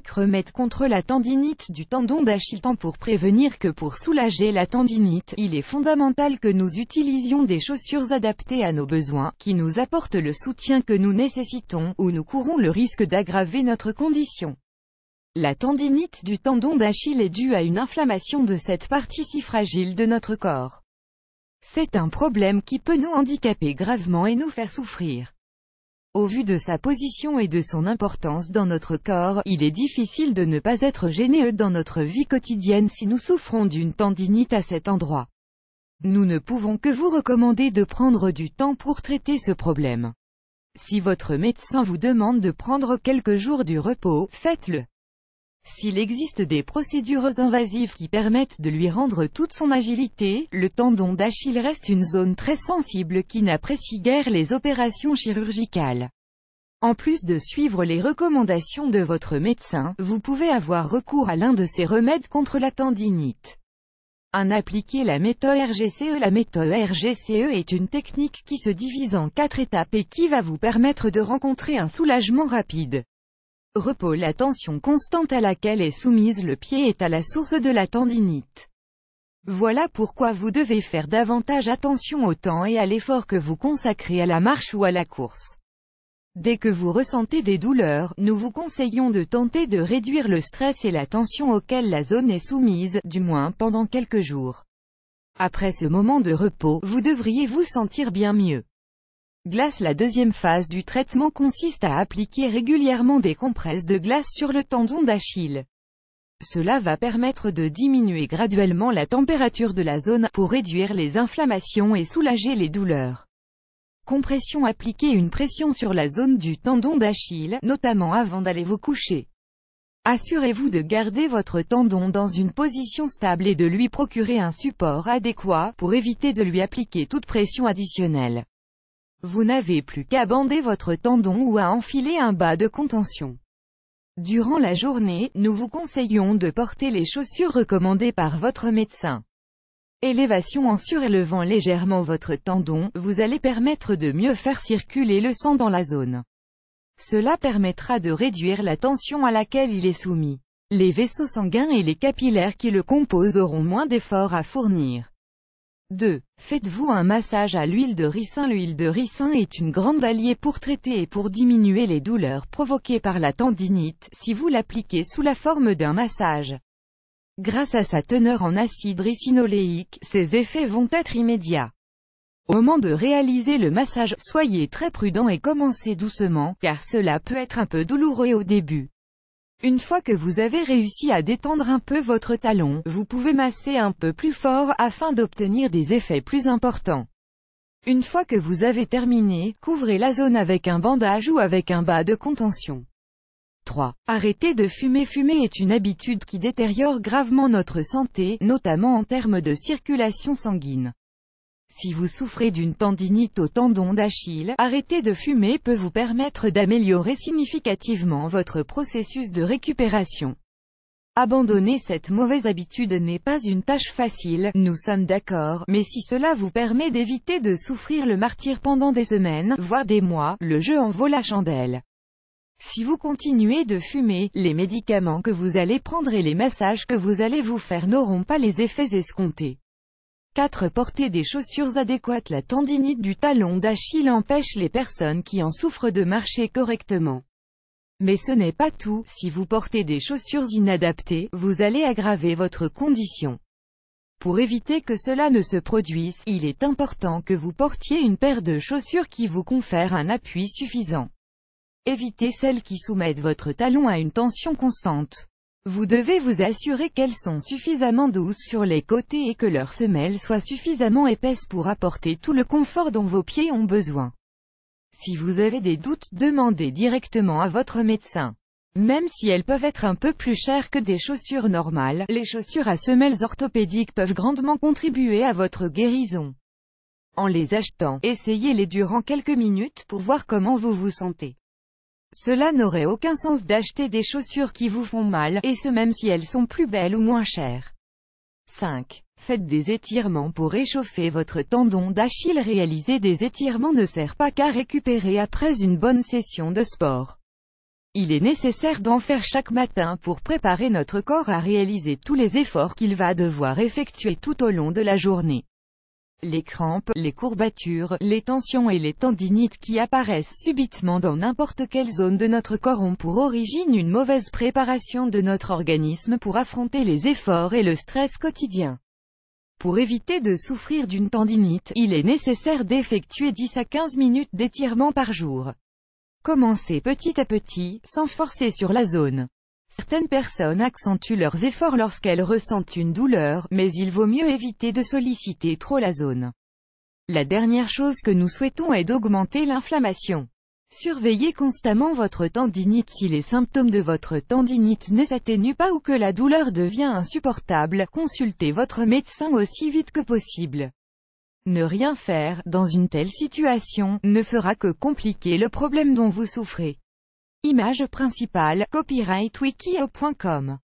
5 remèdes contre la tendinite du tendon d'Achille. Tant pour prévenir que pour soulager la tendinite, il est fondamental que nous utilisions des chaussures adaptées à nos besoins, qui nous apportent le soutien que nous nécessitons, ou nous courons le risque d'aggraver notre condition. La tendinite du tendon d'Achille est due à une inflammation de cette partie si fragile de notre corps. C'est un problème qui peut nous handicaper gravement et nous faire souffrir. Au vu de sa position et de son importance dans notre corps, il est difficile de ne pas être gêné dans notre vie quotidienne si nous souffrons d'une tendinite à cet endroit. Nous ne pouvons que vous recommander de prendre du temps pour traiter ce problème. Si votre médecin vous demande de prendre quelques jours du repos, faites-le. S'il existe des procédures invasives qui permettent de lui rendre toute son agilité, le tendon d'Achille reste une zone très sensible qui n'apprécie guère les opérations chirurgicales. En plus de suivre les recommandations de votre médecin, vous pouvez avoir recours à l'un de ces remèdes contre la tendinite. Appliquer la méthode RGCE. La méthode RGCE est une technique qui se divise en 4 étapes et qui va vous permettre de rencontrer un soulagement rapide. Repos. La tension constante à laquelle est soumise le pied est à la source de la tendinite. Voilà pourquoi vous devez faire davantage attention au temps et à l'effort que vous consacrez à la marche ou à la course. Dès que vous ressentez des douleurs, nous vous conseillons de tenter de réduire le stress et la tension auxquelles la zone est soumise, du moins pendant quelques jours. Après ce moment de repos, vous devriez vous sentir bien mieux. Glace. La deuxième phase du traitement consiste à appliquer régulièrement des compresses de glace sur le tendon d'Achille. Cela va permettre de diminuer graduellement la température de la zone, pour réduire les inflammations et soulager les douleurs. Compression. Appliquez une pression sur la zone du tendon d'Achille, notamment avant d'aller vous coucher. Assurez-vous de garder votre tendon dans une position stable et de lui procurer un support adéquat, pour éviter de lui appliquer toute pression additionnelle. Vous n'avez plus qu'à bander votre tendon ou à enfiler un bas de contention. Durant la journée, nous vous conseillons de porter les chaussures recommandées par votre médecin. Élévation. En surélevant légèrement votre tendon, vous allez permettre de mieux faire circuler le sang dans la zone. Cela permettra de réduire la tension à laquelle il est soumis. Les vaisseaux sanguins et les capillaires qui le composent auront moins d'efforts à fournir. 2. Faites-vous un massage à l'huile de ricin. L'huile de ricin est une grande alliée pour traiter et pour diminuer les douleurs provoquées par la tendinite, si vous l'appliquez sous la forme d'un massage. Grâce à sa teneur en acide ricinoléique, ses effets vont être immédiats. Au moment de réaliser le massage, soyez très prudent et commencez doucement, car cela peut être un peu douloureux au début. Une fois que vous avez réussi à détendre un peu votre talon, vous pouvez masser un peu plus fort, afin d'obtenir des effets plus importants. Une fois que vous avez terminé, couvrez la zone avec un bandage ou avec un bas de contention. 3. Arrêtez de fumer. Fumer est une habitude qui détériore gravement notre santé, notamment en termes de circulation sanguine. Si vous souffrez d'une tendinite au tendon d'Achille, arrêter de fumer peut vous permettre d'améliorer significativement votre processus de récupération. Abandonner cette mauvaise habitude n'est pas une tâche facile, nous sommes d'accord, mais si cela vous permet d'éviter de souffrir le martyre pendant des semaines, voire des mois, le jeu en vaut la chandelle. Si vous continuez de fumer, les médicaments que vous allez prendre et les massages que vous allez vous faire n'auront pas les effets escomptés. 4. Porter des chaussures adéquates. La tendinite du talon d'Achille empêche les personnes qui en souffrent de marcher correctement. Mais ce n'est pas tout, si vous portez des chaussures inadaptées, vous allez aggraver votre condition. Pour éviter que cela ne se produise, il est important que vous portiez une paire de chaussures qui vous confère un appui suffisant. Évitez celles qui soumettent votre talon à une tension constante. Vous devez vous assurer qu'elles sont suffisamment douces sur les côtés et que leur semelle soit suffisamment épaisse pour apporter tout le confort dont vos pieds ont besoin. Si vous avez des doutes, demandez directement à votre médecin. Même si elles peuvent être un peu plus chères que des chaussures normales, les chaussures à semelles orthopédiques peuvent grandement contribuer à votre guérison. En les achetant, essayez-les durant quelques minutes pour voir comment vous vous sentez. Cela n'aurait aucun sens d'acheter des chaussures qui vous font mal, et ce même si elles sont plus belles ou moins chères. 5. Faites des étirements pour réchauffer votre tendon d'Achille. Réaliser des étirements ne sert pas qu'à récupérer après une bonne session de sport. Il est nécessaire d'en faire chaque matin pour préparer notre corps à réaliser tous les efforts qu'il va devoir effectuer tout au long de la journée. Les crampes, les courbatures, les tensions et les tendinites qui apparaissent subitement dans n'importe quelle zone de notre corps ont pour origine une mauvaise préparation de notre organisme pour affronter les efforts et le stress quotidien. Pour éviter de souffrir d'une tendinite, il est nécessaire d'effectuer 10 à 15 minutes d'étirement par jour. Commencez petit à petit, sans forcer sur la zone. Certaines personnes accentuent leurs efforts lorsqu'elles ressentent une douleur, mais il vaut mieux éviter de solliciter trop la zone. La dernière chose que nous souhaitons est d'augmenter l'inflammation. Surveillez constamment votre tendinite. Si les symptômes de votre tendinite ne s'atténuent pas ou que la douleur devient insupportable, consultez votre médecin aussi vite que possible. Ne rien faire, dans une telle situation, ne fera que compliquer le problème dont vous souffrez. Image principale, copyright wikio.com.